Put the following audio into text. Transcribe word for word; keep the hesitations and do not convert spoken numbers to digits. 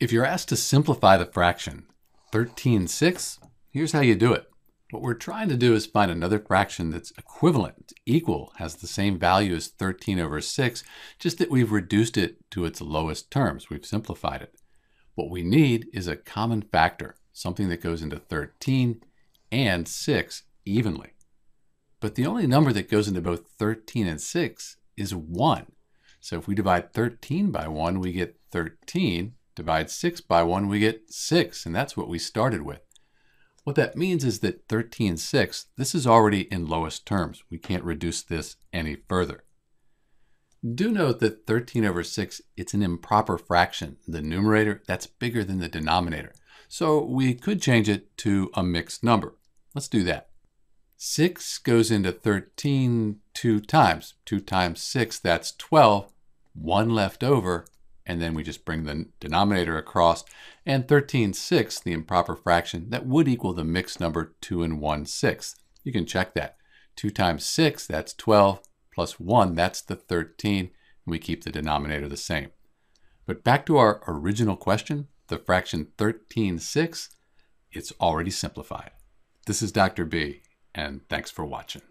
If you're asked to simplify the fraction thirteen sixths, here's how you do it. What we're trying to do is find another fraction that's equivalent, equal, has the same value as thirteen over six, just that we've reduced it to its lowest terms. We've simplified it. What we need is a common factor, something that goes into thirteen and six evenly. But the only number that goes into both thirteen and six is one. So if we divide thirteen by one, we get thirteen. Divide six by one, we get six, and that's what we started with. What that means is that thirteen sixths, this is already in lowest terms. We can't reduce this any further. Do note that thirteen over six, it's an improper fraction. The numerator, that's bigger than the denominator. So we could change it to a mixed number. Let's do that. six goes into thirteen two times. two times six, that's twelve. one left over, and then we just bring the denominator across. And thirteen sixths, the improper fraction, that would equal the mixed number two and one sixth. You can check that. two times six, that's twelve, plus one, that's the thirteen, and we keep the denominator the same. But back to our original question, the fraction thirteen sixths, it's already simplified. This is Doctor B. And thanks for watching.